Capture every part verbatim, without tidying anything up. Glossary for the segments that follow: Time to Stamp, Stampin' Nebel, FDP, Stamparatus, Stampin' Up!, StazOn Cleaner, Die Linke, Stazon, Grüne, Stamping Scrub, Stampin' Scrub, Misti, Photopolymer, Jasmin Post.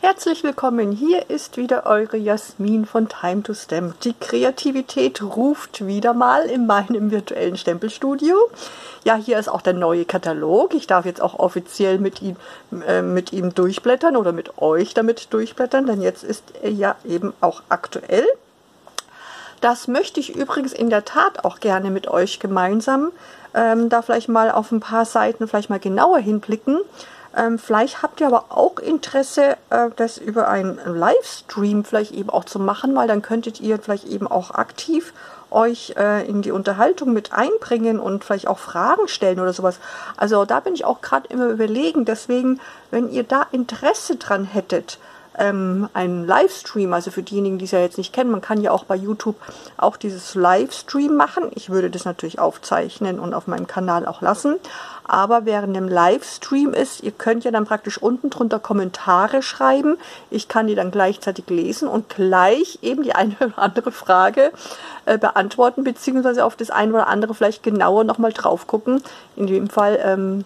Herzlich willkommen, hier ist wieder eure Jasmin von Time to Stamp. Die Kreativität ruft wieder mal in meinem virtuellen Stempelstudio. Ja, hier ist auch der neue Katalog. Ich darf jetzt auch offiziell mit ihm, äh, mit ihm durchblättern oder mit euch damit durchblättern, denn jetzt ist er ja eben auch aktuell. Das möchte ich übrigens in der Tat auch gerne mit euch gemeinsam ähm, da vielleicht mal auf ein paar Seiten vielleicht mal genauer hinblicken. Ähm, vielleicht habt ihr aber auch Interesse, äh, das über einen Livestream vielleicht eben auch zu machen, weil dann könntet ihr vielleicht eben auch aktiv euch äh, in die Unterhaltung mit einbringen und vielleicht auch Fragen stellen oder sowas. Also da bin ich auch gerade immer überlegen. Deswegen, wenn ihr da Interesse dran hättet, ähm, einen Livestream, also für diejenigen, die es ja jetzt nicht kennen, man kann ja auch bei YouTube auch dieses Livestream machen. Ich würde das natürlich aufzeichnen und auf meinem Kanal auch lassen. Aber während dem Livestream ist, ihr könnt ja dann praktisch unten drunter Kommentare schreiben. Ich kann die dann gleichzeitig lesen und gleich eben die eine oder andere Frage äh, beantworten, beziehungsweise auf das eine oder andere vielleicht genauer nochmal drauf gucken. In dem Fall ähm,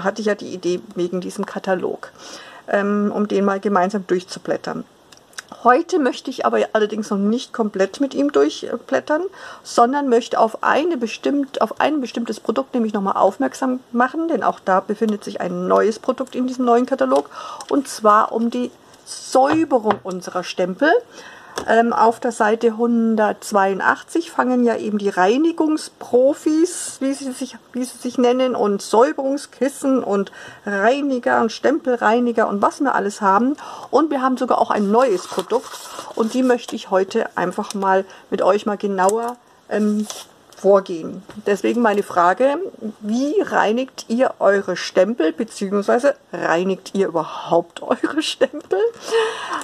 hatte ich ja die Idee wegen diesem Katalog, ähm, um den mal gemeinsam durchzublättern. Heute möchte ich aber allerdings noch nicht komplett mit ihm durchblättern, sondern möchte auf, eine bestimmt, auf ein bestimmtes Produkt nämlich nochmal aufmerksam machen, denn auch da befindet sich ein neues Produkt in diesem neuen Katalog, und zwar um die Säuberung unserer Stempel. Ähm, auf der Seite hundertzweiundachtzig fangen ja eben die Reinigungsprofis, wie sie sich, wie sie sich nennen, und Säuberungskissen und Reiniger und Stempelreiniger und was wir alles haben. Und wir haben sogar auch ein neues Produkt, und die möchte ich heute einfach mal mit euch mal genauer ähm, vorgehen. Deswegen meine Frage: Wie reinigt ihr eure Stempel, beziehungsweise reinigt ihr überhaupt eure Stempel?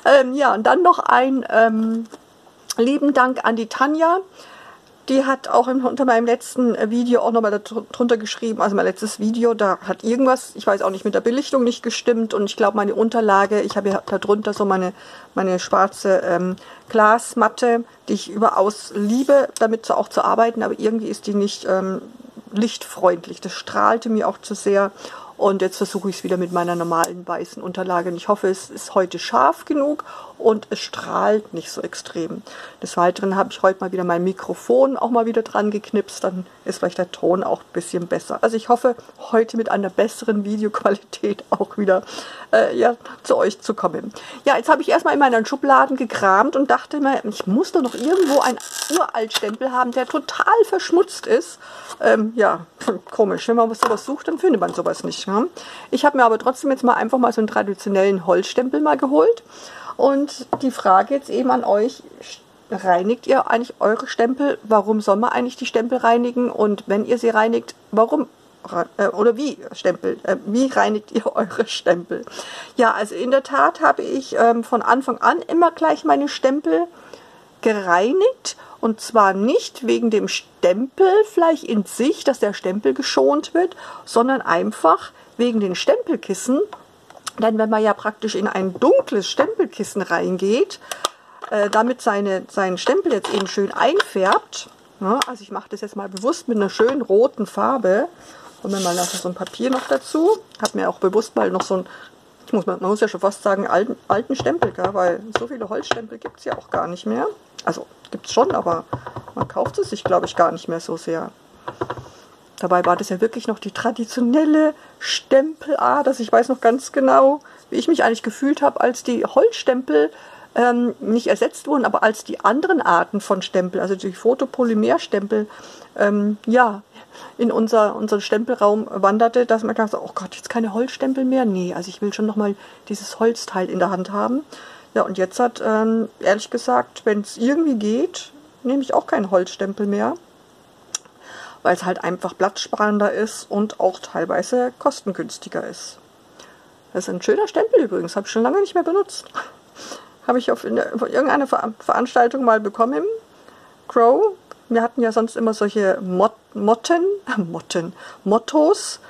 Ähm, ja, und dann noch ein ähm, lieben Dank an die Tanja. Die hat auch im, unter meinem letzten Video auch nochmal darunter geschrieben, also mein letztes Video, da hat irgendwas, ich weiß auch nicht, mit der Belichtung nicht gestimmt, und ich glaube meine Unterlage, ich habe ja darunter so meine, meine schwarze ähm, Glasmatte, die ich überaus liebe, damit zu, auch zu arbeiten, aber irgendwie ist die nicht ähm, lichtfreundlich, das strahlte mir auch zu sehr. Und jetzt versuche ich es wieder mit meiner normalen weißen Unterlage. Und ich hoffe, es ist heute scharf genug und es strahlt nicht so extrem. Des Weiteren habe ich heute mal wieder mein Mikrofon auch mal wieder dran geknipst. Dann ist vielleicht der Ton auch ein bisschen besser. Also ich hoffe, heute mit einer besseren Videoqualität auch wieder äh, ja, zu euch zu kommen. Ja, jetzt habe ich erstmal in meinen Schubladen gekramt und dachte mir, ich muss doch noch irgendwo einen Uraltstempel haben, der total verschmutzt ist. Ähm, ja, komisch. Wenn man sowas sucht, dann findet man sowas nicht. Ich habe mir aber trotzdem jetzt mal einfach mal so einen traditionellen Holzstempel mal geholt. Und die Frage jetzt eben an euch: Reinigt ihr eigentlich eure Stempel? Warum soll man eigentlich die Stempel reinigen? Und wenn ihr sie reinigt, warum äh, oder wie Stempel? Äh, wie reinigt ihr eure Stempel? Ja, also in der Tat habe ich ähm, von Anfang an immer gleich meine Stempel gereinigt. Und zwar nicht wegen dem Stempel vielleicht in sich, dass der Stempel geschont wird, sondern einfach wegen den Stempelkissen. Denn wenn man ja praktisch in ein dunkles Stempelkissen reingeht, äh, damit seine, seinen Stempel jetzt eben schön einfärbt, ne, also ich mache das jetzt mal bewusst mit einer schönen roten Farbe. Holen wir mal noch so ein Papier noch dazu. Ich habe mir auch bewusst mal noch so ein, ich muss, man muss ja schon fast sagen, alten, alten Stempel, gell? Weil so viele Holzstempel gibt es ja auch gar nicht mehr. Also gibt es schon, aber man kauft es sich, glaube ich, gar nicht mehr so sehr. Dabei war das ja wirklich noch die traditionelle Stempelart. Also ich weiß noch ganz genau, wie ich mich eigentlich gefühlt habe, als die Holzstempel ähm, nicht ersetzt wurden, aber als die anderen Arten von Stempel, also die Photopolymerstempel, ähm, ja, in unser, unseren Stempelraum wanderte, dass man dachte, oh Gott, jetzt keine Holzstempel mehr? Nee, also ich will schon nochmal dieses Holzteil in der Hand haben. Ja, und jetzt hat, ähm, ehrlich gesagt, wenn es irgendwie geht, nehme ich auch keinen Holzstempel mehr, weil es halt einfach platzsparender ist und auch teilweise kostengünstiger ist. Das ist ein schöner Stempel übrigens, habe ich schon lange nicht mehr benutzt. Habe ich auf irgendeiner Ver Veranstaltung mal bekommen. Crow. Wir hatten ja sonst immer solche Mot Motten, Motten, Mottos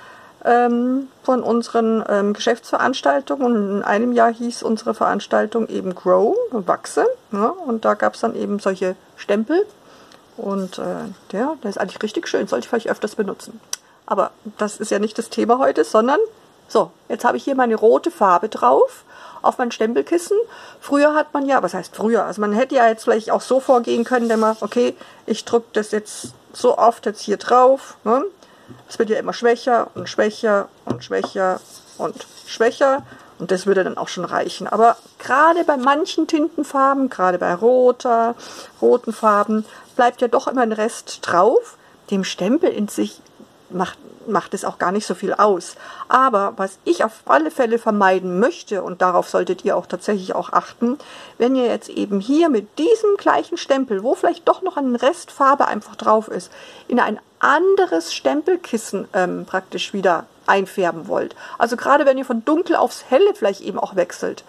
ähm, von unseren ähm, Geschäftsveranstaltungen. Und in einem Jahr hieß unsere Veranstaltung eben Grow, wachse. Ja, und da gab es dann eben solche Stempel. Und äh, ja, der ist eigentlich richtig schön, sollte ich vielleicht öfters benutzen. Aber das ist ja nicht das Thema heute, sondern so, jetzt habe ich hier meine rote Farbe drauf auf mein Stempelkissen. Früher hat man ja, was heißt früher? Also man hätte ja jetzt vielleicht auch so vorgehen können, wenn man, okay, ich drücke das jetzt so oft jetzt hier drauf. Ne? Das wird ja immer schwächer und schwächer und schwächer und schwächer. Und das würde dann auch schon reichen. Aber gerade bei manchen Tintenfarben, gerade bei roter, roten Farben, bleibt ja doch immer ein Rest drauf. Dem Stempel in sich macht macht es auch gar nicht so viel aus. Aber was ich auf alle Fälle vermeiden möchte, und darauf solltet ihr auch tatsächlich auch achten, wenn ihr jetzt eben hier mit diesem gleichen Stempel, wo vielleicht doch noch ein Rest Farbe einfach drauf ist, in ein anderes Stempelkissen ähm, praktisch wieder einfärben wollt. Also gerade wenn ihr von dunkel aufs helle vielleicht eben auch wechselt.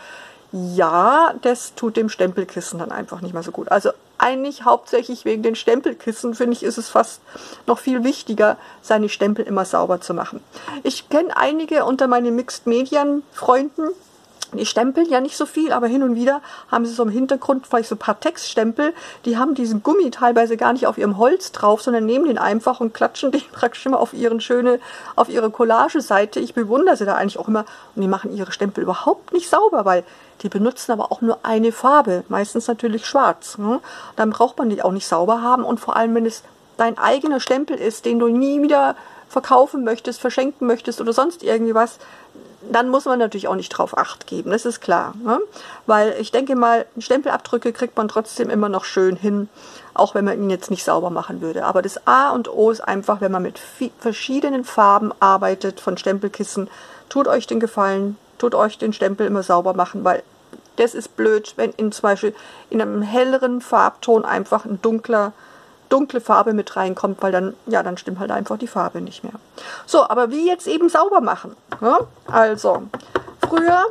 Ja, das tut dem Stempelkissen dann einfach nicht mehr so gut. Also eigentlich hauptsächlich wegen den Stempelkissen, finde ich, ist es fast noch viel wichtiger, seine Stempel immer sauber zu machen. Ich kenne einige unter meinen Mixed-Medien-Freunden, die stempeln ja nicht so viel, aber hin und wieder haben sie so im Hintergrund vielleicht so ein paar Textstempel, die haben diesen Gummi teilweise gar nicht auf ihrem Holz drauf, sondern nehmen den einfach und klatschen den praktisch immer auf, ihren schöne, auf ihre Collageseite. Ich bewundere sie da eigentlich auch immer und die machen ihre Stempel überhaupt nicht sauber, weil die benutzen aber auch nur eine Farbe, meistens natürlich schwarz. Ne? Dann braucht man die auch nicht sauber haben und vor allem, wenn es dein eigener Stempel ist, den du nie wieder verkaufen möchtest, verschenken möchtest oder sonst irgendwie was, dann muss man natürlich auch nicht drauf Acht geben, das ist klar. Ne? Weil ich denke mal, Stempelabdrücke kriegt man trotzdem immer noch schön hin, auch wenn man ihn jetzt nicht sauber machen würde. Aber das A und O ist einfach, wenn man mit verschiedenen Farben arbeitet von Stempelkissen, tut euch den Gefallen, tut euch den Stempel immer sauber machen, weil das ist blöd, wenn in zum Beispiel in einem helleren Farbton einfach ein dunkler dunkle Farbe mit reinkommt, weil dann, ja, dann stimmt halt einfach die Farbe nicht mehr. So, aber wie jetzt eben sauber machen? Ne? Also, früher,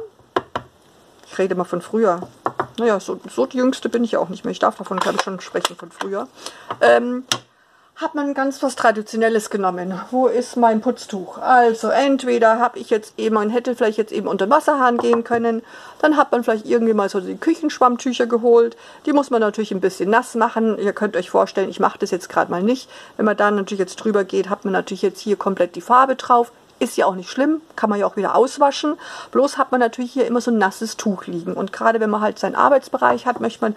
ich rede mal von früher, naja, so, so die Jüngste bin ich ja auch nicht mehr, ich darf davon, glaube ich, schon sprechen von früher, ähm, hat man ganz was Traditionelles genommen. Wo ist mein Putztuch? Also entweder habe ich jetzt eben, man hätte vielleicht jetzt eben unter den Wasserhahn gehen können, dann hat man vielleicht irgendwie mal so die Küchenschwammtücher geholt. Die muss man natürlich ein bisschen nass machen. Ihr könnt euch vorstellen, ich mache das jetzt gerade mal nicht. Wenn man da natürlich jetzt drüber geht, hat man natürlich jetzt hier komplett die Farbe drauf. Ist ja auch nicht schlimm, kann man ja auch wieder auswaschen. Bloß hat man natürlich hier immer so ein nasses Tuch liegen. Und gerade wenn man halt seinen Arbeitsbereich hat, möchte man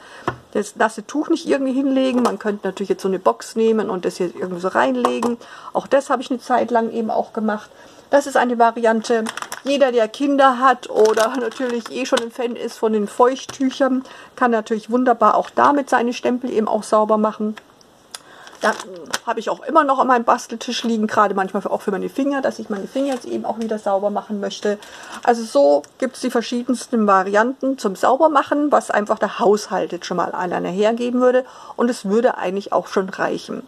das nasse Tuch nicht irgendwie hinlegen. Man könnte natürlich jetzt so eine Box nehmen und das hier irgendwie so reinlegen. Auch das habe ich eine Zeit lang eben auch gemacht. Das ist eine Variante. Jeder, der Kinder hat oder natürlich eh schon ein Fan ist von den Feuchttüchern, kann natürlich wunderbar auch damit seine Stempel eben auch sauber machen. Da habe ich auch immer noch an meinem Basteltisch liegen, gerade manchmal auch für meine Finger, dass ich meine Finger jetzt eben auch wieder sauber machen möchte. Also so gibt es die verschiedensten Varianten zum Saubermachen, was einfach der Haushalt jetzt schon mal alleine hergeben würde. Und es würde eigentlich auch schon reichen.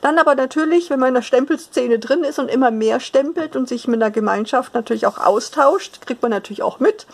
Dann aber natürlich, wenn man in der Stempelszene drin ist und immer mehr stempelt und sich mit der Gemeinschaft natürlich auch austauscht, kriegt man natürlich auch mit,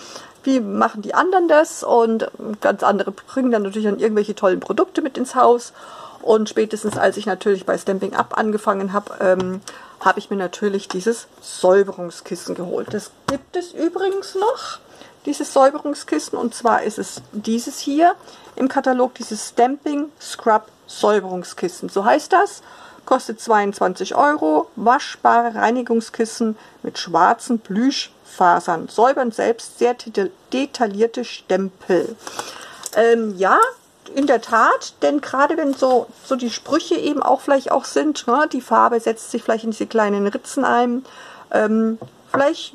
wie machen die anderen das. Und ganz andere bringen dann natürlich dann irgendwelche tollen Produkte mit ins Haus. Und spätestens als ich natürlich bei Stamping Up angefangen habe, ähm, habe ich mir natürlich dieses Säuberungskissen geholt. Das gibt es übrigens noch, dieses Säuberungskissen. Und zwar ist es dieses hier im Katalog, dieses Stamping Scrub Säuberungskissen. So heißt das. Kostet zweiundzwanzig Euro. Waschbare Reinigungskissen mit schwarzen Plüschfasern. Säubern selbst sehr detaillierte Stempel. Ähm, ja. In der Tat, denn gerade wenn so, so die Sprüche eben auch vielleicht auch sind, ne, die Farbe setzt sich vielleicht in diese kleinen Ritzen ein, ähm, vielleicht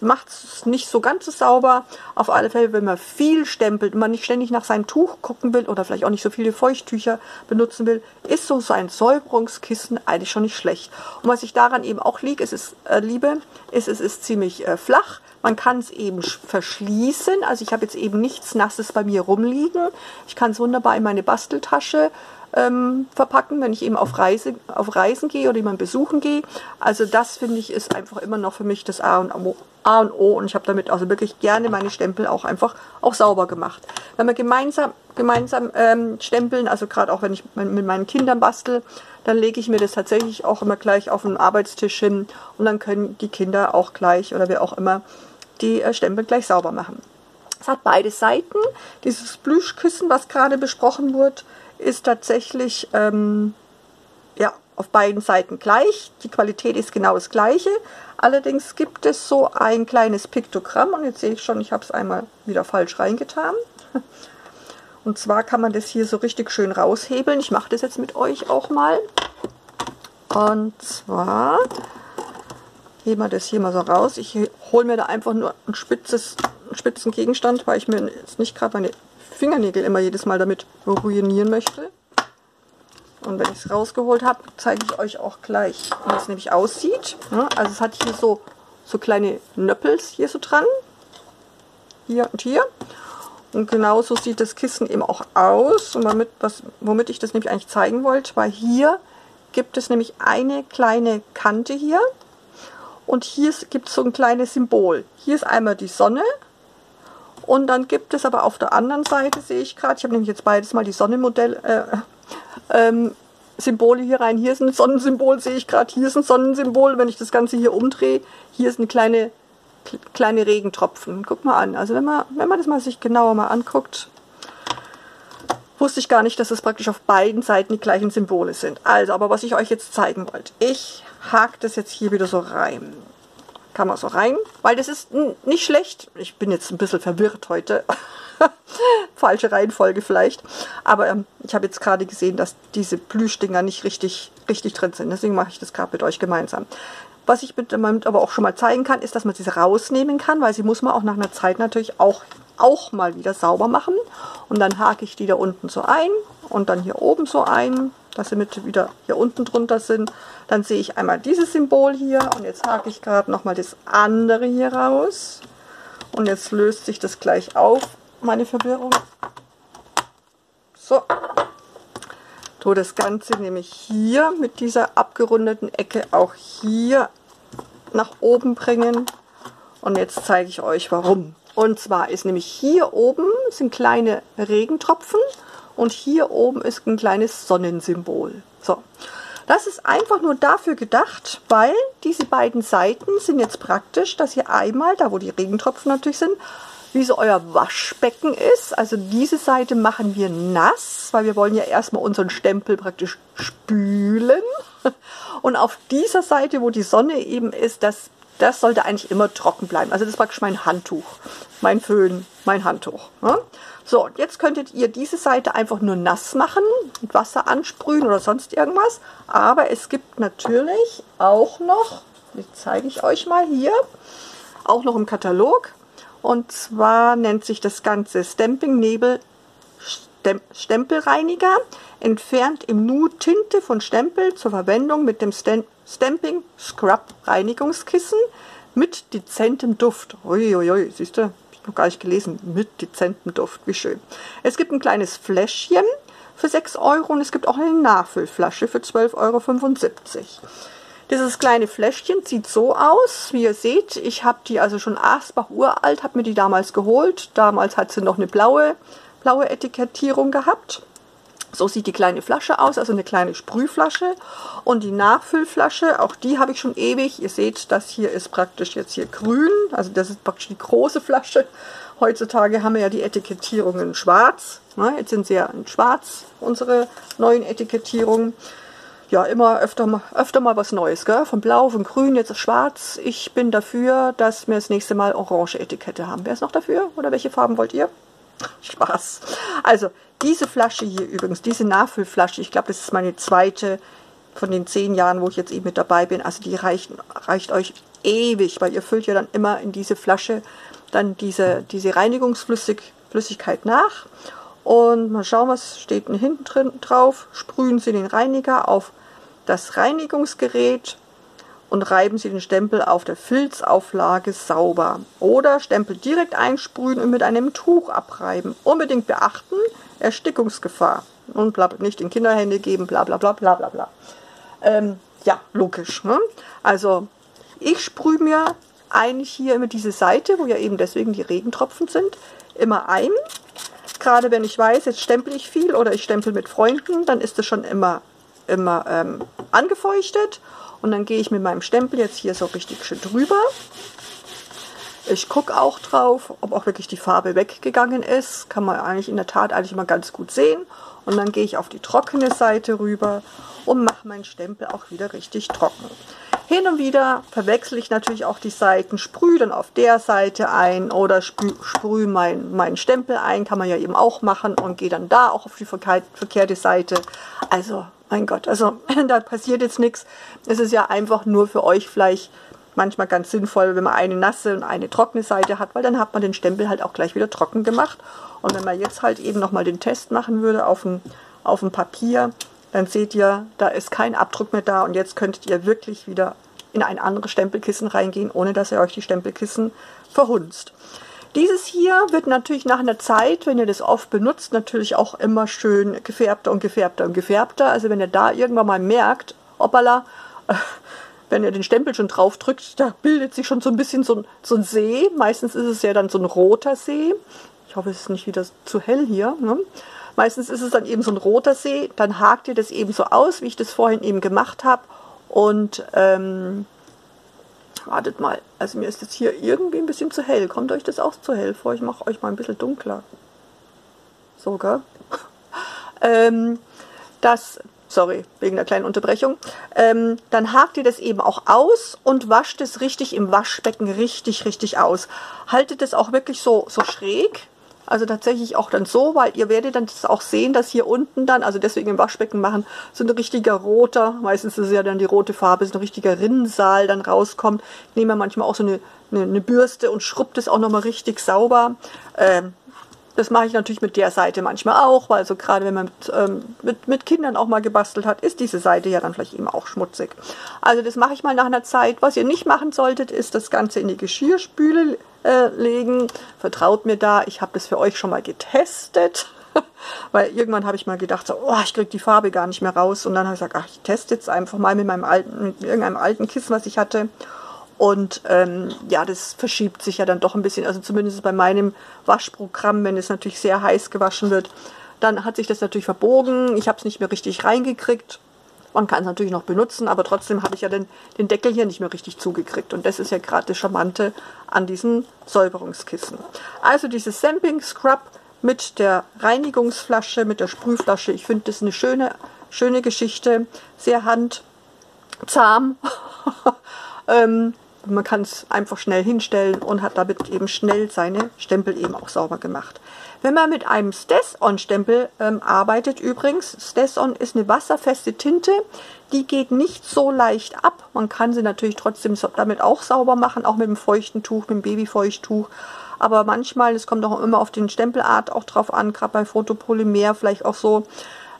macht es nicht so ganz so sauber. Auf alle Fälle, wenn man viel stempelt und man nicht ständig nach seinem Tuch gucken will oder vielleicht auch nicht so viele Feuchttücher benutzen will, ist so ein Säuberungskissen eigentlich schon nicht schlecht. Und was ich daran eben auch lieg, ist, ist, äh, liebe, ist, es ist ziemlich äh, flach. Man kann es eben verschließen, also ich habe jetzt eben nichts Nasses bei mir rumliegen. Ich kann es wunderbar in meine Basteltasche ähm, verpacken, wenn ich eben auf, Reise, auf Reisen gehe oder jemanden besuchen gehe. Also das finde ich ist einfach immer noch für mich das A und O. A und O und ich habe damit also wirklich gerne meine Stempel auch einfach auch sauber gemacht. Wenn wir gemeinsam, gemeinsam ähm, stempeln, also gerade auch wenn ich mit meinen Kindern bastel, dann lege ich mir das tatsächlich auch immer gleich auf den Arbeitstisch hin und dann können die Kinder auch gleich oder wer auch immer die äh, Stempel gleich sauber machen. Es hat beide Seiten. Dieses Plüschkissen, was gerade besprochen wurde, ist tatsächlich ähm, ja, auf beiden Seiten gleich. Die Qualität ist genau das gleiche. Allerdings gibt es so ein kleines Piktogramm und jetzt sehe ich schon, ich habe es einmal wieder falsch reingetan. Und zwar kann man das hier so richtig schön raushebeln. Ich mache das jetzt mit euch auch mal. Und zwar heben wir das hier mal so raus. Ich hole mir da einfach nur ein spitzes, einen spitzen Gegenstand, weil ich mir jetzt nicht gerade meine Fingernägel immer jedes Mal damit ruinieren möchte. Und wenn ich es rausgeholt habe, zeige ich euch auch gleich, wie es nämlich aussieht. Also es hat hier so, so kleine Nöppels hier so dran. Hier und hier. Und genauso sieht das Kissen eben auch aus. Und damit, was, womit ich das nämlich eigentlich zeigen wollte, weil hier gibt es nämlich eine kleine Kante hier. Und hier gibt es so ein kleines Symbol. Hier ist einmal die Sonne. Und dann gibt es aber auf der anderen Seite, sehe ich gerade, ich habe nämlich jetzt beides mal die Sonnenmodell... Äh, Ähm, Symbole hier rein. Hier ist ein Sonnensymbol, sehe ich gerade. Hier ist ein Sonnensymbol, wenn ich das Ganze hier umdrehe. Hier ist eine kleine, kleine Regentropfen. Guck mal an. Also wenn man, wenn man das mal sich genauer mal anguckt, wusste ich gar nicht, dass es praktisch auf beiden Seiten die gleichen Symbole sind. Also, aber was ich euch jetzt zeigen wollte. Ich hake das jetzt hier wieder so rein. Kann man so rein, weil das ist nicht schlecht. Ich bin jetzt ein bisschen verwirrt heute. Falsche Reihenfolge vielleicht. Aber ähm, ich habe jetzt gerade gesehen, dass diese Plüschdinger nicht richtig, richtig drin sind. Deswegen mache ich das gerade mit euch gemeinsam. Was ich mit, damit aber auch schon mal zeigen kann, ist, dass man diese rausnehmen kann, weil sie muss man auch nach einer Zeit natürlich auch, auch mal wieder sauber machen. Und dann hake ich die da unten so ein und dann hier oben so ein, dass sie mit wieder hier unten drunter sind. Dann sehe ich einmal dieses Symbol hier und jetzt hake ich gerade nochmal das andere hier raus. Und jetzt löst sich das gleich auf, meine Verwirrung. So. So, das Ganze nehme ich hier mit dieser abgerundeten Ecke auch hier nach oben bringen. Und jetzt zeige ich euch warum. Und zwar ist nämlich hier oben sind kleine Regentropfen und hier oben ist ein kleines Sonnensymbol. So. Das ist einfach nur dafür gedacht, weil diese beiden Seiten sind jetzt praktisch, dass ihr einmal, da wo die Regentropfen natürlich sind, wie so euer Waschbecken ist. Also diese Seite machen wir nass, weil wir wollen ja erstmal unseren Stempel praktisch spülen. Und auf dieser Seite, wo die Sonne eben ist, das, das sollte eigentlich immer trocken bleiben. Also das ist praktisch mein Handtuch, mein Föhn, mein Handtuch. So, und jetzt könntet ihr diese Seite einfach nur nass machen, mit Wasser ansprühen oder sonst irgendwas. Aber es gibt natürlich auch noch, die zeige ich euch mal hier, auch noch im Katalog. Und zwar nennt sich das Ganze Stamping Nebel Stempelreiniger. Entfernt im Nu Tinte von Stempel zur Verwendung mit dem Stamping Scrub Reinigungskissen mit dezentem Duft. Uiuiui, siehst du, ich habe noch gar nicht gelesen. Mit dezentem Duft, wie schön. Es gibt ein kleines Fläschchen für sechs Euro und es gibt auch eine Nachfüllflasche für zwölf Euro fünfundsiebzig. Dieses kleine Fläschchen sieht so aus, wie ihr seht. Ich habe die also schon Asbach uralt, habe mir die damals geholt. Damals hat sie noch eine blaue, blaue Etikettierung gehabt. So sieht die kleine Flasche aus, also eine kleine Sprühflasche. Und die Nachfüllflasche, auch die habe ich schon ewig. Ihr seht, das hier ist praktisch jetzt hier grün. Also das ist praktisch die große Flasche. Heutzutage haben wir ja die Etikettierung in schwarz. Jetzt sind sie ja in schwarz, unsere neuen Etikettierungen. Ja, immer öfter mal, öfter mal was Neues, gell? Von blau, von grün, jetzt schwarz. Ich bin dafür, dass wir das nächste Mal orange Etikette haben. Wer ist noch dafür? Oder welche Farben wollt ihr? Spaß. Also, diese Flasche hier übrigens, diese Nachfüllflasche, ich glaube, das ist meine zweite von den zehn Jahren, wo ich jetzt eben mit dabei bin. Also, die reicht, reicht euch ewig, weil ihr füllt ja dann immer in diese Flasche dann diese, diese Reinigungsflüssigkeit nach. Und mal schauen, was steht denn hinten drin drauf. Sprühen Sie den Reiniger auf das Reinigungsgerät und reiben Sie den Stempel auf der Filzauflage sauber. Oder Stempel direkt einsprühen und mit einem Tuch abreiben. Unbedingt beachten, Erstickungsgefahr. Und bla, nicht in Kinderhände geben, bla bla bla bla bla bla. Ähm, ja, logisch. Ne? Also ich sprühe mir eigentlich hier immer diese Seite, wo ja eben deswegen die Regentropfen sind, immer ein. Gerade wenn ich weiß, jetzt stempel ich viel oder ich stempel mit Freunden, dann ist das schon immer, immer ähm, angefeuchtet. Und dann gehe ich mit meinem Stempel jetzt hier so richtig schön drüber. Ich gucke auch drauf, ob auch wirklich die Farbe weggegangen ist. Kann man eigentlich in der Tat eigentlich mal ganz gut sehen. Und dann gehe ich auf die trockene Seite rüber und mache meinen Stempel auch wieder richtig trocken. Hin und wieder verwechsel ich natürlich auch die Seiten, sprühe dann auf der Seite ein oder sprühe meinen mein Stempel ein, kann man ja eben auch machen und gehe dann da auch auf die verkehrte Seite. Also, mein Gott, also da passiert jetzt nichts. Es ist ja einfach nur für euch vielleicht manchmal ganz sinnvoll, wenn man eine nasse und eine trockene Seite hat, weil dann hat man den Stempel halt auch gleich wieder trocken gemacht. Und wenn man jetzt halt eben nochmal den Test machen würde auf dem, auf dem Papier, dann seht ihr, da ist kein Abdruck mehr da und jetzt könntet ihr wirklich wieder in ein anderes Stempelkissen reingehen, ohne dass ihr euch die Stempelkissen verhunzt. Dieses hier wird natürlich nach einer Zeit, wenn ihr das oft benutzt, natürlich auch immer schön gefärbter und gefärbter und gefärbter. Also wenn ihr da irgendwann mal merkt, hoppala, wenn ihr den Stempel schon drauf drückt, da bildet sich schon so ein bisschen so ein, so ein See. Meistens ist es ja dann so ein roter See. Ich hoffe, es ist nicht wieder zu hell hier, ne? Meistens ist es dann eben so ein roter See, dann hakt ihr das eben so aus, wie ich das vorhin eben gemacht habe. Und, ähm, wartet mal, also mir ist jetzt hier irgendwie ein bisschen zu hell. Kommt euch das auch zu hell vor? Ich mache euch mal ein bisschen dunkler. So, gell? ähm, das, sorry, wegen der kleinen Unterbrechung. Ähm, dann hakt ihr das eben auch aus und wascht es richtig im Waschbecken richtig, richtig aus. Haltet es auch wirklich so, so schräg. Also tatsächlich auch dann so, weil ihr werdet dann das auch sehen, dass hier unten dann, also deswegen im Waschbecken machen, so ein richtiger roter, meistens ist es ja dann die rote Farbe, so ein richtiger Rinnsal dann rauskommt. Ich nehme ja manchmal auch so eine, eine, eine Bürste und schrubbt das auch nochmal richtig sauber. Ähm, das mache ich natürlich mit der Seite manchmal auch, weil so gerade wenn man mit, ähm, mit, mit Kindern auch mal gebastelt hat, ist diese Seite ja dann vielleicht eben auch schmutzig. Also das mache ich mal nach einer Zeit. Was ihr nicht machen solltet, ist das Ganze in die Geschirrspüle Äh, legen. Vertraut mir da, ich habe das für euch schon mal getestet, weil irgendwann habe ich mal gedacht, so, oh, ich kriege die Farbe gar nicht mehr raus und dann habe ich gesagt, ach, ich teste jetzt einfach mal mit meinem alten, mit irgendeinem alten Kissen, was ich hatte und ähm, ja, das verschiebt sich ja dann doch ein bisschen, also zumindest bei meinem Waschprogramm, wenn es natürlich sehr heiß gewaschen wird, dann hat sich das natürlich verbogen, ich habe es nicht mehr richtig reingekriegt. Man kann es natürlich noch benutzen, aber trotzdem habe ich ja den, den Deckel hier nicht mehr richtig zugekriegt. Und das ist ja gerade das Charmante an diesem Säuberungskissen. Also dieses Stamping Scrub mit der Reinigungsflasche, mit der Sprühflasche. Ich finde das eine schöne, schöne Geschichte. Sehr handzahm. ähm, man kann es einfach schnell hinstellen und hat damit eben schnell seine Stempel eben auch sauber gemacht. Wenn man mit einem StazOn-Stempel ähm, arbeitet, übrigens, StazOn ist eine wasserfeste Tinte, die geht nicht so leicht ab. Man kann sie natürlich trotzdem so, damit auch sauber machen, auch mit einem feuchten Tuch, mit einem Babyfeuchttuch. Aber manchmal, es kommt auch immer auf den Stempelart auch drauf an, gerade bei Photopolymer vielleicht auch so,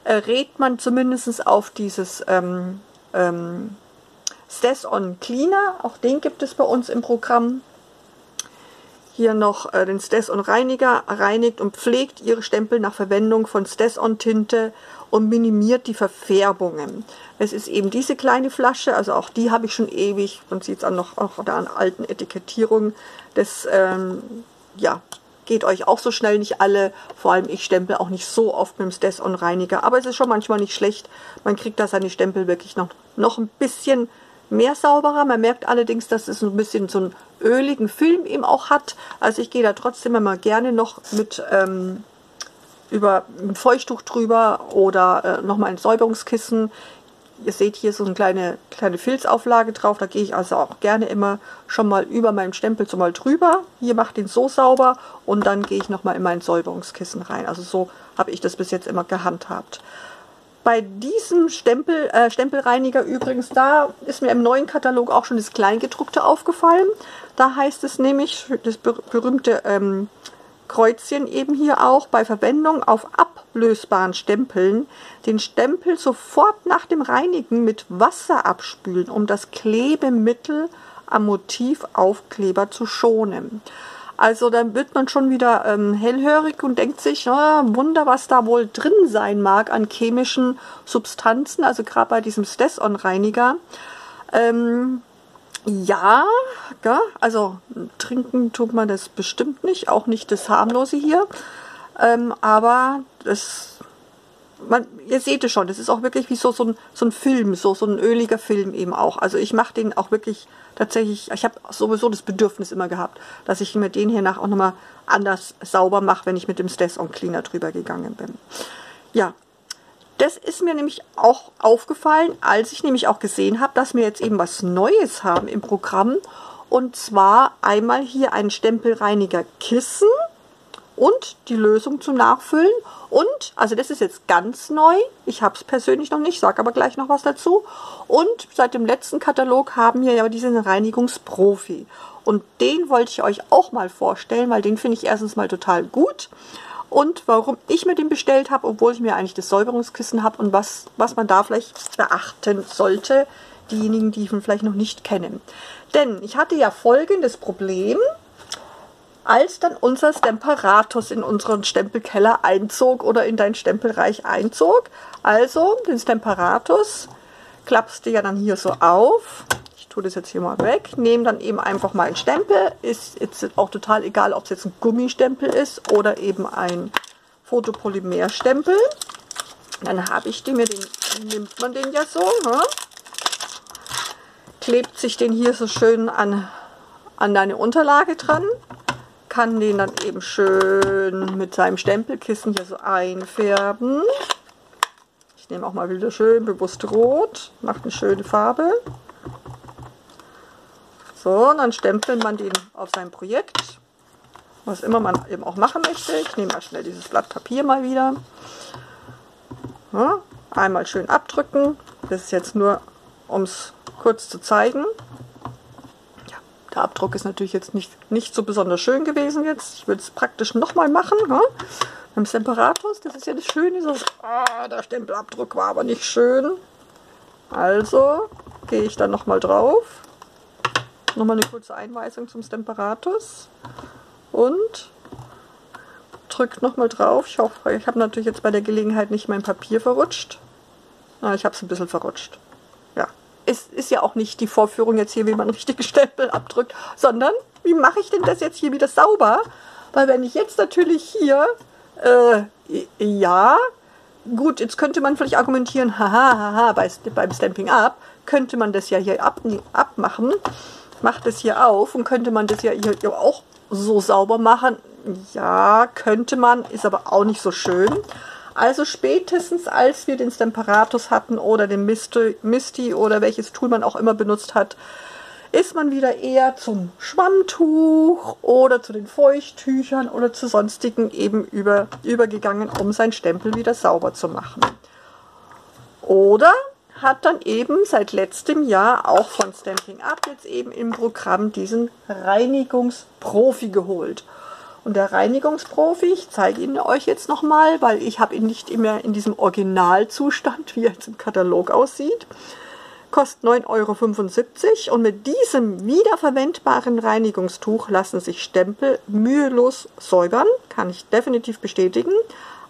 äh, rät man zumindest auf dieses ähm, ähm, StazOn Cleaner. Auch den gibt es bei uns im Programm. Hier noch äh, den StazOn Reiniger, reinigt und pflegt Ihre Stempel nach Verwendung von StazOn Tinte und minimiert die Verfärbungen. Es ist eben diese kleine Flasche, also auch die habe ich schon ewig, man sieht es auch, auch an alten Etikettierungen. Das ähm, ja, geht euch auch so schnell nicht alle, vor allem ich stempel auch nicht so oft mit dem StazOn Reiniger, aber es ist schon manchmal nicht schlecht, man kriegt da seine Stempel wirklich noch, noch ein bisschen mehr sauberer. Man merkt allerdings, dass es ein bisschen so einen öligen Film eben auch hat. Also ich gehe da trotzdem immer gerne noch mit ähm, über ein Feuchttuch drüber oder äh, nochmal ein Säuberungskissen. Ihr seht hier so eine kleine, kleine Filzauflage drauf. Da gehe ich also auch gerne immer schon mal über meinem Stempel so mal drüber. Hier mache ich den so sauber und dann gehe ich nochmal in mein Säuberungskissen rein. Also so habe ich das bis jetzt immer gehandhabt. Bei diesem Stempel, äh, Stempelreiniger übrigens, da ist mir im neuen Katalog auch schon das Kleingedruckte aufgefallen. Da heißt es nämlich, das berühmte ähm, Kreuzchen eben hier auch bei Verwendung auf ablösbaren Stempeln den Stempel sofort nach dem Reinigen mit Wasser abspülen, um das Klebemittel am Motivaufkleber zu schonen. Also dann wird man schon wieder ähm, hellhörig und denkt sich, na, Wunder, was da wohl drin sein mag an chemischen Substanzen, also gerade bei diesem StazOn-Reiniger. Ähm, Ja, ja, also trinken tut man das bestimmt nicht, auch nicht das harmlose hier, ähm, aber das, man, ihr seht es schon, das ist auch wirklich wie so, so, ein, so ein Film, so, so ein öliger Film eben auch. Also ich mache den auch wirklich tatsächlich, ich habe sowieso das Bedürfnis immer gehabt, dass ich mir den hier nach auch nochmal anders sauber mache, wenn ich mit dem StazOn Cleaner drüber gegangen bin. Ja. Das ist mir nämlich auch aufgefallen, als ich nämlich auch gesehen habe, dass wir jetzt eben was Neues haben im Programm. Und zwar einmal hier ein Stempelreinigerkissen und die Lösung zum Nachfüllen. Und, also das ist jetzt ganz neu, ich habe es persönlich noch nicht, sage aber gleich noch was dazu. Und seit dem letzten Katalog haben wir ja diesen Reinigungsprofi. Und den wollte ich euch auch mal vorstellen, weil den finde ich erstens mal total gut. Und warum ich mir den bestellt habe, obwohl ich mir eigentlich das Säuberungskissen habe und was, was man da vielleicht beachten sollte, diejenigen, die ihn vielleicht noch nicht kennen. Denn ich hatte ja folgendes Problem, als dann unser Stamparatus in unseren Stempelkeller einzog oder in dein Stempelreich einzog. Also den Stamparatus klappst du ja dann hier so auf. Tue das jetzt hier mal weg, nehme dann eben einfach mal einen Stempel, ist jetzt auch total egal, ob es jetzt ein Gummistempel ist oder eben ein Fotopolymerstempel. Dann habe ich den, mir den, nimmt man den ja so, ne? Klebt sich den hier so schön an, an deine Unterlage dran, kann den dann eben schön mit seinem Stempelkissen hier so einfärben. Ich nehme auch mal wieder schön bewusst rot, macht eine schöne Farbe. So, dann stempelt man den auf sein Projekt, was immer man eben auch machen möchte. Ich nehme mal schnell dieses Blatt Papier mal wieder. Ja, einmal schön abdrücken. Das ist jetzt nur, um es kurz zu zeigen. Ja, der Abdruck ist natürlich jetzt nicht, nicht so besonders schön gewesen jetzt. Ich würde es praktisch nochmal machen. Ja, beim Stamparatus, das ist ja das Schöne. So, ah, der Stempelabdruck war aber nicht schön. Also gehe ich dann nochmal drauf. Nochmal eine kurze Einweisung zum Stamparatus und drückt nochmal drauf. Ich hoffe, ich habe natürlich jetzt bei der Gelegenheit nicht mein Papier verrutscht. Na, ich habe es ein bisschen verrutscht. Ja, es ist ja auch nicht die Vorführung jetzt hier, wie man richtige Stempel abdrückt, sondern wie mache ich denn das jetzt hier wieder sauber? Weil wenn ich jetzt natürlich hier, äh, ja, gut, jetzt könnte man vielleicht argumentieren, haha, haha, bei, beim Stamping Up könnte man das ja hier ab, abmachen. Macht es hier auf und könnte man das ja hier auch so sauber machen. Ja, könnte man, ist aber auch nicht so schön. Also spätestens, als wir den Stamparatus hatten oder den Misti, Misti oder welches Tool man auch immer benutzt hat, ist man wieder eher zum Schwammtuch oder zu den Feuchttüchern oder zu sonstigen eben über, übergegangen, um seinen Stempel wieder sauber zu machen. Oder hat dann eben seit letztem Jahr auch von Stamping Up jetzt eben im Programm diesen Reinigungsprofi geholt. Und der Reinigungsprofi, ich zeige ihn euch jetzt nochmal, weil ich habe ihn nicht immer in diesem Originalzustand, wie er jetzt im Katalog aussieht, kostet neun Euro fünfundsiebzig und mit diesem wiederverwendbaren Reinigungstuch lassen sich Stempel mühelos säubern, kann ich definitiv bestätigen.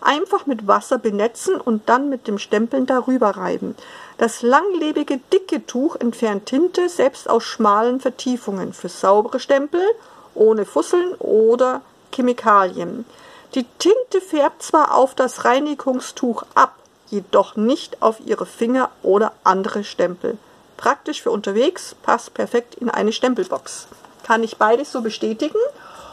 Einfach mit Wasser benetzen und dann mit dem Stempeln darüber reiben. Das langlebige, dicke Tuch entfernt Tinte selbst aus schmalen Vertiefungen für saubere Stempel, ohne Fusseln oder Chemikalien. Die Tinte färbt zwar auf das Reinigungstuch ab, jedoch nicht auf ihre Finger oder andere Stempel. Praktisch für unterwegs, passt perfekt in eine Stempelbox. Kann ich beides so bestätigen.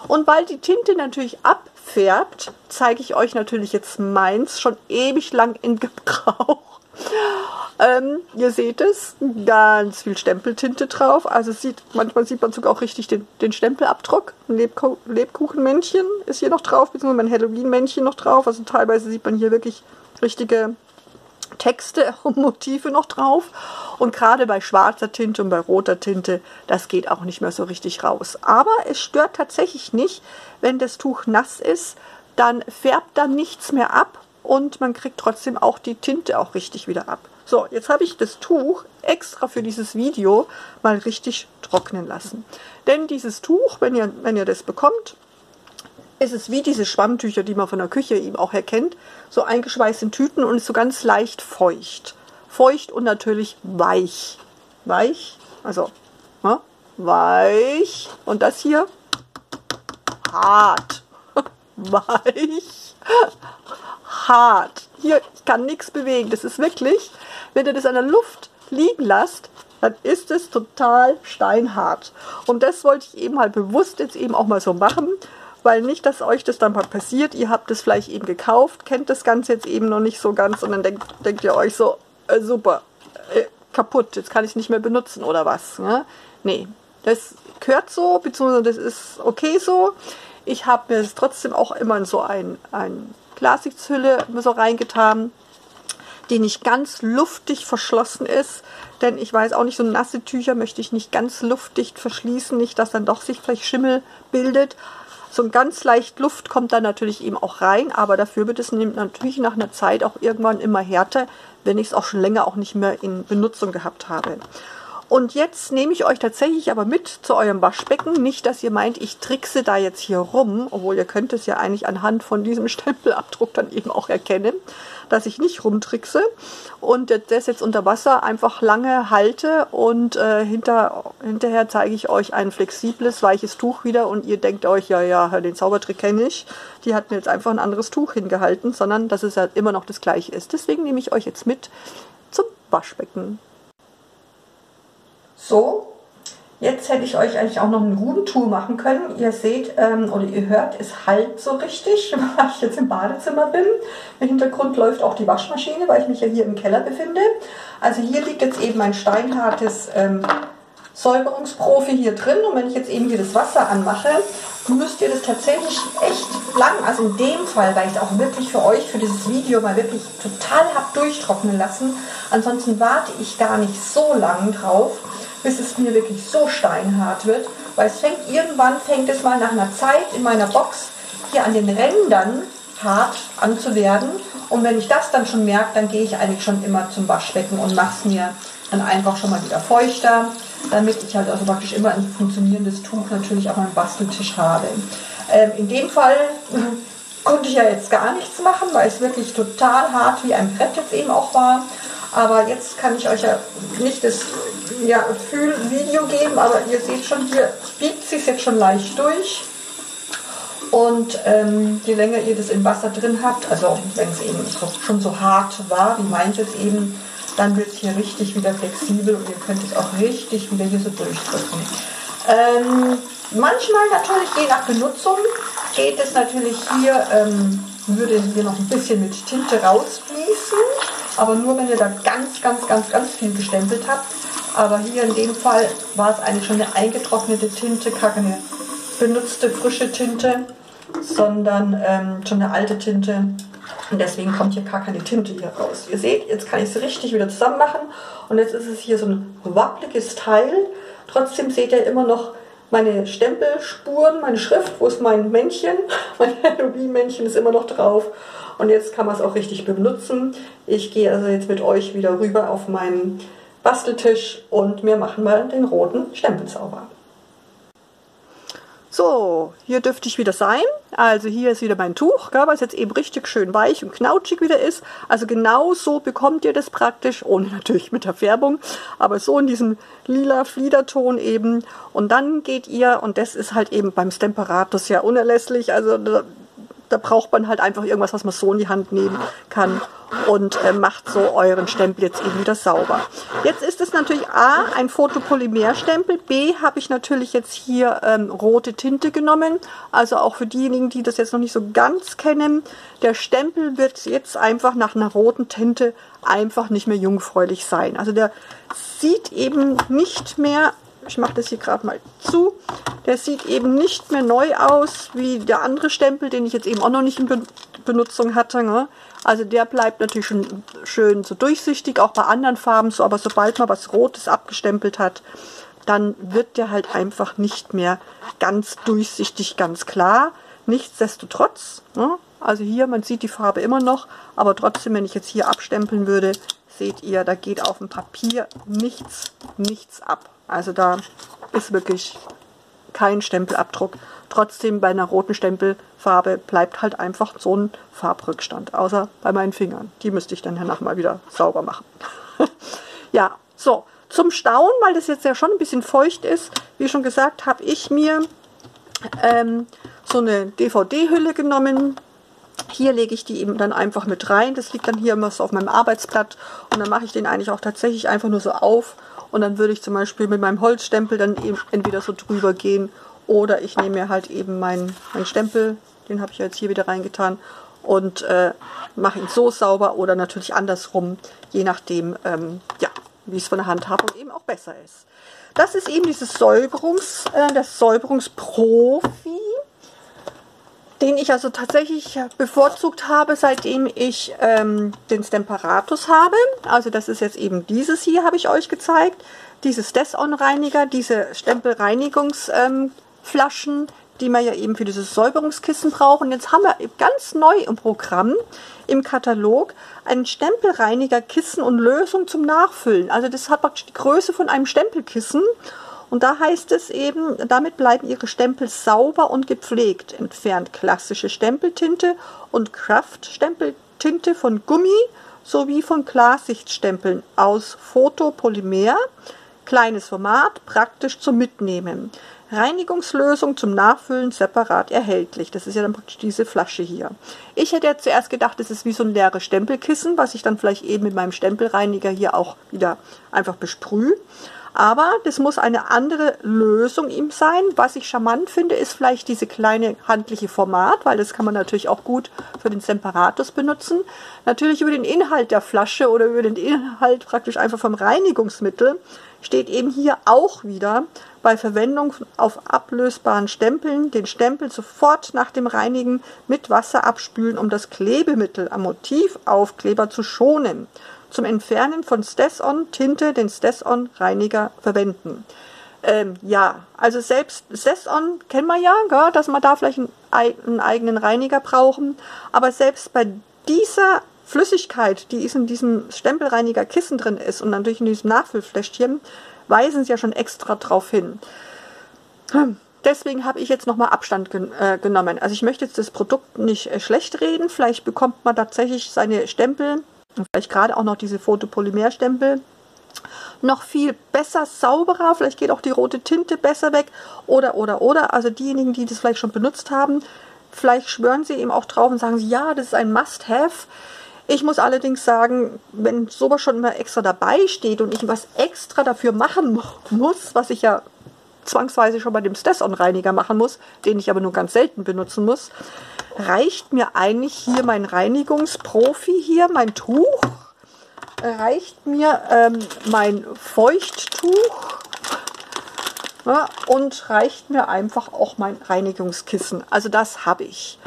Und weil die Tinte natürlich abfärbt, zeige ich euch natürlich jetzt meins, schon ewig lang in Gebrauch. Ähm, ihr seht es, ganz viel Stempeltinte drauf. Also sieht, manchmal sieht man sogar auch richtig den, den Stempelabdruck. Ein Lebku Lebkuchenmännchen ist hier noch drauf, beziehungsweise mein Halloween-Männchen noch drauf. Also teilweise sieht man hier wirklich richtige Texte und Motive noch drauf. Und gerade bei schwarzer Tinte und bei roter Tinte, das geht auch nicht mehr so richtig raus. Aber es stört tatsächlich nicht, wenn das Tuch nass ist, dann färbt dann nichts mehr ab und man kriegt trotzdem auch die Tinte auch richtig wieder ab. So, jetzt habe ich das Tuch extra für dieses Video mal richtig trocknen lassen. Denn dieses Tuch, wenn ihr, wenn ihr das bekommt, ist es wie diese Schwammtücher, die man von der Küche eben auch erkennt, so eingeschweißt in Tüten und ist so ganz leicht feucht. Feucht und natürlich weich. Weich, also ne? Weich und das hier hart. Weich, hart. Hier, ich kann nichts bewegen. Das ist wirklich, wenn ihr das an der Luft liegen lasst, dann ist es total steinhart. Und das wollte ich eben halt bewusst jetzt eben auch mal so machen, weil nicht, dass euch das dann mal passiert. Ihr habt es vielleicht eben gekauft, kennt das Ganze jetzt eben noch nicht so ganz und dann denkt, denkt ihr euch so, äh, super, äh, kaputt, jetzt kann ich es nicht mehr benutzen oder was. Ne? Nee, das gehört so, beziehungsweise das ist okay so. Ich habe mir das trotzdem auch immer in so ein, ein Plastikhülle so reingetan, die nicht ganz luftdicht verschlossen ist, denn ich weiß auch nicht, so nasse Tücher möchte ich nicht ganz luftdicht verschließen, nicht, dass dann doch sich vielleicht Schimmel bildet. So ein ganz leicht Luft kommt dann natürlich eben auch rein, aber dafür wird es natürlich nach einer Zeit auch irgendwann immer härter, wenn ich es auch schon länger auch nicht mehr in Benutzung gehabt habe. Und jetzt nehme ich euch tatsächlich aber mit zu eurem Waschbecken. Nicht, dass ihr meint, ich trickse da jetzt hier rum, obwohl ihr könnt es ja eigentlich anhand von diesem Stempelabdruck dann eben auch erkennen, dass ich nicht rumtrickse und das jetzt unter Wasser einfach lange halte und äh, hinter, hinterher zeige ich euch ein flexibles, weiches Tuch wieder und ihr denkt euch, ja, ja, den Zaubertrick kenne ich, die hat mir jetzt einfach ein anderes Tuch hingehalten, sondern dass es halt immer noch das gleiche ist. Deswegen nehme ich euch jetzt mit zum Waschbecken. So, jetzt hätte ich euch eigentlich auch noch ein Roomtour machen können. Ihr seht ähm, oder ihr hört, es halt so richtig, weil ich jetzt im Badezimmer bin. Im Hintergrund läuft auch die Waschmaschine, weil ich mich ja hier im Keller befinde. Also hier liegt jetzt eben ein steinhartes ähm, Säuberungsprofi hier drin. Und wenn ich jetzt eben hier das Wasser anmache, müsst ihr das tatsächlich echt lang, also in dem Fall, weil ich es auch wirklich für euch, für dieses Video mal wirklich total habe durchtrocknen lassen. Ansonsten warte ich gar nicht so lang drauf, bis es mir wirklich so steinhart wird, weil es fängt irgendwann, fängt es mal nach einer Zeit in meiner Box hier an den Rändern hart anzuwerden und wenn ich das dann schon merke, dann gehe ich eigentlich schon immer zum Waschbecken und mache es mir dann einfach schon mal wieder feuchter, damit ich halt also praktisch immer ein funktionierendes Tuch natürlich auf meinem Basteltisch habe. Ähm, in dem Fall konnte ich ja jetzt gar nichts machen, weil es wirklich total hart wie ein Brett jetzt eben auch war. Aber jetzt kann ich euch ja nicht das ja, Fühl-Video geben, aber ihr seht schon, hier biegt es sich jetzt schon leicht durch. Und ähm, je länger ihr das im Wasser drin habt, also wenn es eben schon so hart war, wie meint es eben, dann wird es hier richtig wieder flexibel und ihr könnt es auch richtig wieder hier so durchdrücken. Ähm, manchmal natürlich, je nach Benutzung, geht es natürlich hier, ähm, würde hier noch ein bisschen mit Tinte rausfließen. Aber nur, wenn ihr da ganz, ganz, ganz, ganz viel gestempelt habt. Aber hier in dem Fall war es eigentlich schon eine eingetrocknete Tinte, keine benutzte, frische Tinte, sondern ähm, schon eine alte Tinte. Und deswegen kommt hier gar keine Tinte hier raus. Ihr seht, jetzt kann ich es richtig wieder zusammen machen. Und jetzt ist es hier so ein wackeliges Teil. Trotzdem seht ihr immer noch meine Stempelspuren, meine Schrift, wo ist mein Männchen? Mein Halloween-Männchen ist immer noch drauf. Und jetzt kann man es auch richtig benutzen. Ich gehe also jetzt mit euch wieder rüber auf meinen Basteltisch und wir machen mal den roten Stempelzauber. So, hier dürfte ich wieder sein. Also hier ist wieder mein Tuch, gell, was jetzt eben richtig schön weich und knautschig wieder ist. Also genau so bekommt ihr das praktisch, ohne natürlich mit der Färbung, aber so in diesem lila Fliederton eben. Und dann geht ihr, und das ist halt eben beim Stamparatus ja unerlässlich, also da, da braucht man halt einfach irgendwas, was man so in die Hand nehmen kann. Und äh, macht so euren Stempel jetzt eben wieder sauber. Jetzt ist es natürlich A, ein Fotopolymerstempel, B, habe ich natürlich jetzt hier ähm, rote Tinte genommen. Also auch für diejenigen, die das jetzt noch nicht so ganz kennen, der Stempel wird jetzt einfach nach einer roten Tinte einfach nicht mehr jungfräulich sein. Also der sieht eben nicht mehr Ich mache das hier gerade mal zu. Der sieht eben nicht mehr neu aus wie der andere Stempel, den ich jetzt eben auch noch nicht in Be Benutzung hatte. Ne? Also der bleibt natürlich schon schön so durchsichtig, auch bei anderen Farben so. Aber sobald man was Rotes abgestempelt hat, dann wird der halt einfach nicht mehr ganz durchsichtig, ganz klar. Nichtsdestotrotz, ne? Also hier, man sieht die Farbe immer noch, aber trotzdem, wenn ich jetzt hier abstempeln würde, seht ihr, da geht auf dem Papier nichts, nichts ab. Also da ist wirklich kein Stempelabdruck. Trotzdem, bei einer roten Stempelfarbe bleibt halt einfach so ein Farbrückstand, außer bei meinen Fingern. Die müsste ich dann danach mal wieder sauber machen. Ja, so, zum Stauen, weil das jetzt ja schon ein bisschen feucht ist, wie schon gesagt, habe ich mir ähm, so eine D V D-Hülle genommen. Hier lege ich die eben dann einfach mit rein. Das liegt dann hier immer so auf meinem Arbeitsblatt. Und dann mache ich den eigentlich auch tatsächlich einfach nur so auf. Und dann würde ich zum Beispiel mit meinem Holzstempel dann eben entweder so drüber gehen. Oder ich nehme mir halt eben meinen, meinen Stempel, den habe ich jetzt hier wieder reingetan. Und äh, mache ihn so sauber oder natürlich andersrum. Je nachdem, ähm, ja, wie es von der Handhabung eben auch besser ist. Das ist eben dieses Säuberungs, äh, das Säuberungsprofi. Den ich also tatsächlich bevorzugt habe, seitdem ich ähm, den Stamparatus habe. Also das ist jetzt eben dieses hier, habe ich euch gezeigt. Diese StazOn-Reiniger, diese Stempelreinigungsflaschen, ähm, die wir ja eben für dieses Säuberungskissen brauchen. Jetzt haben wir ganz neu im Programm, im Katalog, einen Stempelreiniger, Kissen und Lösung zum Nachfüllen. Also das hat praktisch die Größe von einem Stempelkissen. Und da heißt es eben, damit bleiben Ihre Stempel sauber und gepflegt, entfernt klassische Stempeltinte und Kraft-Stempeltinte von Gummi sowie von Klarsichtstempeln aus Photopolymer, kleines Format, praktisch zum Mitnehmen. Reinigungslösung zum Nachfüllen separat erhältlich. Das ist ja dann praktisch diese Flasche hier. Ich hätte ja zuerst gedacht, das ist wie so ein leeres Stempelkissen, was ich dann vielleicht eben mit meinem Stempelreiniger hier auch wieder einfach besprühe. Aber das muss eine andere Lösung ihm sein. Was ich charmant finde, ist vielleicht diese kleine handliche Format, weil das kann man natürlich auch gut für den Stamparatus benutzen. Natürlich über den Inhalt der Flasche oder über den Inhalt praktisch einfach vom Reinigungsmittel steht eben hier auch wieder bei Verwendung auf ablösbaren Stempeln, den Stempel sofort nach dem Reinigen mit Wasser abspülen, um das Klebemittel am Motivaufkleber zu schonen. Zum Entfernen von StazOn-Tinte den StazOn-Reiniger verwenden. Ähm, ja, also selbst StazOn kennen wir ja, gell, dass wir da vielleicht einen, einen eigenen Reiniger brauchen. Aber selbst bei dieser Flüssigkeit, die in diesem Stempelreiniger-Kissen drin ist und natürlich in diesem Nachfüllfläschchen, weisen sie ja schon extra drauf hin. Hm. Deswegen habe ich jetzt nochmal Abstand gen äh, genommen. Also ich möchte jetzt das Produkt nicht äh, schlecht reden. Vielleicht bekommt man tatsächlich seine Stempel und vielleicht gerade auch noch diese Photopolymerstempel noch viel besser, sauberer. Vielleicht geht auch die rote Tinte besser weg oder, oder, oder. Also diejenigen, die das vielleicht schon benutzt haben, vielleicht schwören sie eben auch drauf und sagen sie, ja, das ist ein Must-Have. Ich muss allerdings sagen, wenn sowas schon immer extra dabei steht und ich was extra dafür machen muss, was ich ja zwangsweise schon bei dem StazOn-Reiniger machen muss, den ich aber nur ganz selten benutzen muss, reicht mir eigentlich hier mein Reinigungsprofi hier, mein Tuch, reicht mir ähm, mein Feuchttuch, ne, und reicht mir einfach auch mein Reinigungskissen. Also das habe ich.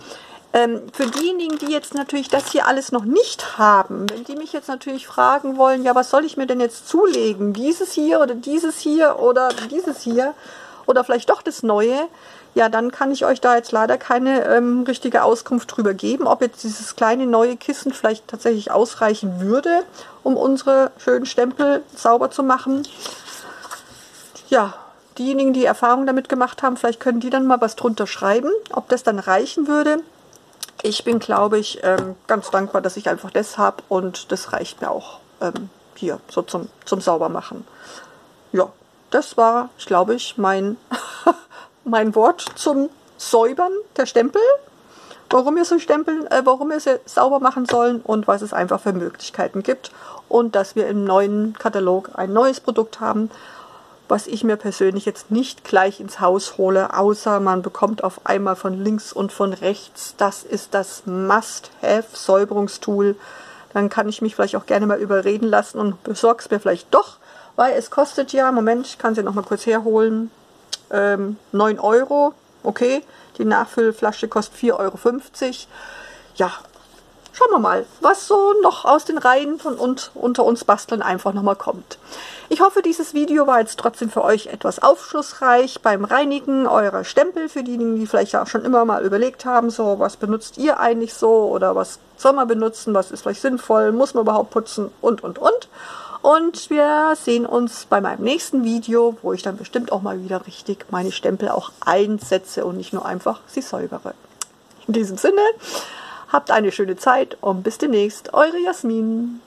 Ähm, für diejenigen, die jetzt natürlich das hier alles noch nicht haben, wenn die mich jetzt natürlich fragen wollen, ja, was soll ich mir denn jetzt zulegen? Dieses hier oder dieses hier oder dieses hier oder vielleicht doch das Neue? Ja, dann kann ich euch da jetzt leider keine ähm, richtige Auskunft drüber geben, ob jetzt dieses kleine neue Kissen vielleicht tatsächlich ausreichen würde, um unsere schönen Stempel sauber zu machen. Ja, diejenigen, die Erfahrung damit gemacht haben, vielleicht können die dann mal was drunter schreiben, ob das dann reichen würde. Ich bin, glaube ich, ähm, ganz dankbar, dass ich einfach das habe und das reicht mir auch ähm, hier so zum, zum Saubermachen. Ja, das war, ich glaube ich, mein... Mein Wort zum Säubern der Stempel, warum wir so Stempel, äh, warum wir sie sauber machen sollen und was es einfach für Möglichkeiten gibt. Und dass wir im neuen Katalog ein neues Produkt haben, was ich mir persönlich jetzt nicht gleich ins Haus hole, außer man bekommt auf einmal von links und von rechts. Das ist das Must-Have-Säuberungstool. Dann kann ich mich vielleicht auch gerne mal überreden lassen und besorge es mir vielleicht doch. weil es kostet ja, Moment, ich kann sie noch mal kurz herholen, ähm, neun Euro, okay, die Nachfüllflasche kostet vier Euro fünfzig. Ja, schauen wir mal, was so noch aus den Reihen von und unter uns Basteln einfach nochmal kommt. Ich hoffe, dieses Video war jetzt trotzdem für euch etwas aufschlussreich beim Reinigen eurer Stempel. Für diejenigen, die vielleicht auch schon immer mal überlegt haben, so was benutzt ihr eigentlich so oder was soll man benutzen, was ist vielleicht sinnvoll, muss man überhaupt putzen und, und, und. Und wir sehen uns bei meinem nächsten Video, wo ich dann bestimmt auch mal wieder richtig meine Stempel auch einsetze und nicht nur einfach sie säubere. In diesem Sinne, habt eine schöne Zeit und bis demnächst, eure Jasmin.